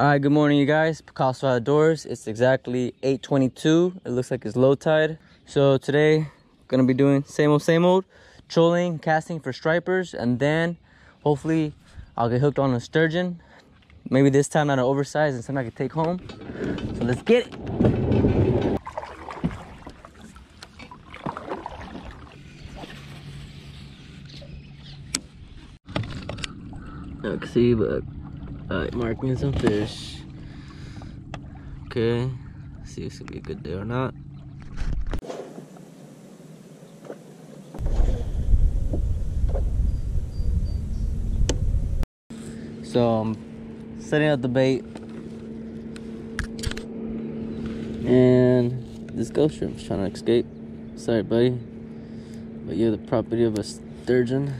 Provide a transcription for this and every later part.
All right, good morning, you guys. Picasso outdoors. It's exactly 8:22. It looks like it's low tide. So today, gonna be doing same old, trolling, casting for stripers, and then hopefully I'll get hooked on a sturgeon. Maybe this time not an oversized and something I can take home. So let's get it. Not see, but alright, marking some fish. Okay, see if it's gonna be a good day or not. So I'm setting up the bait, and this ghost shrimp's trying to escape. Sorry, buddy, but you're the property of a sturgeon.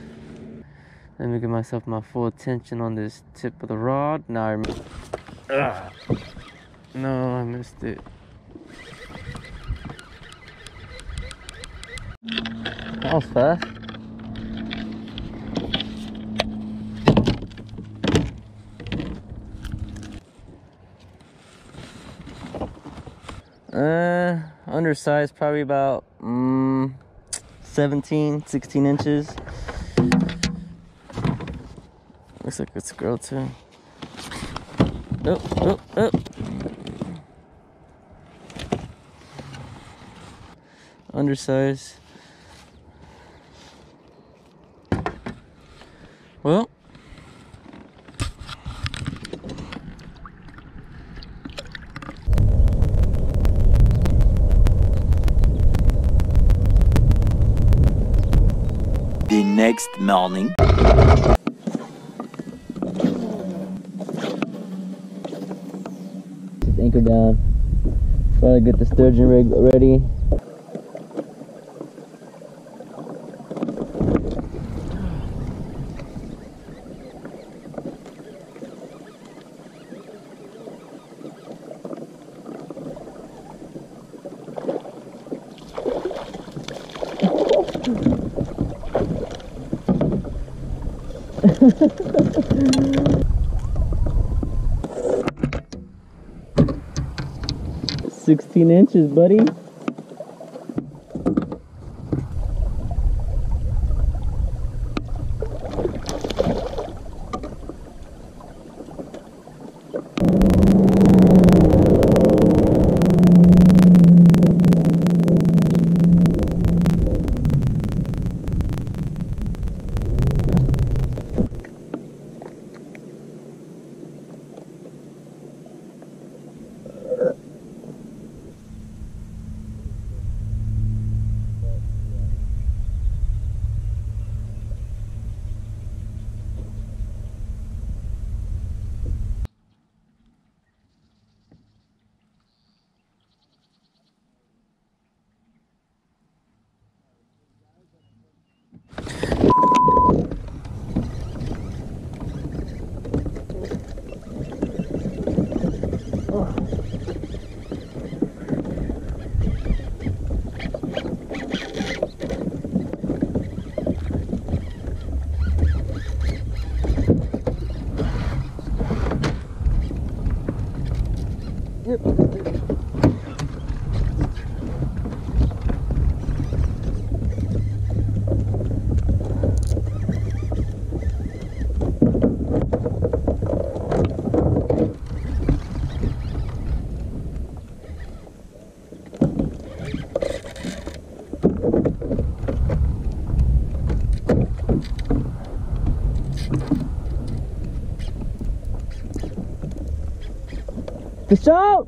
Let me give myself my full attention on this tip of the rod. Now I remember. No, I missed it. That was fast. Undersized, probably about 16 inches. Looks like it's a girl too. Oh, oh, oh. Undersized. Well. The next morning. Anchor down, try to get the sturgeon rig ready. Inches, buddy. Fish out!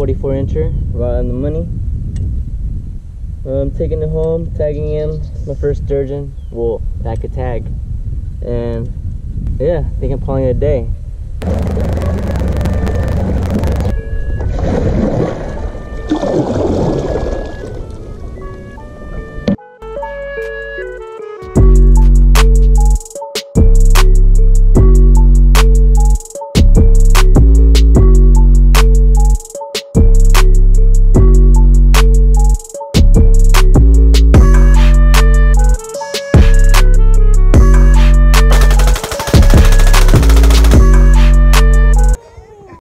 44 incher, right on the money. I'm taking it home, tagging him, my first sturgeon, well, that could tag. And yeah, I think I'm calling it a day.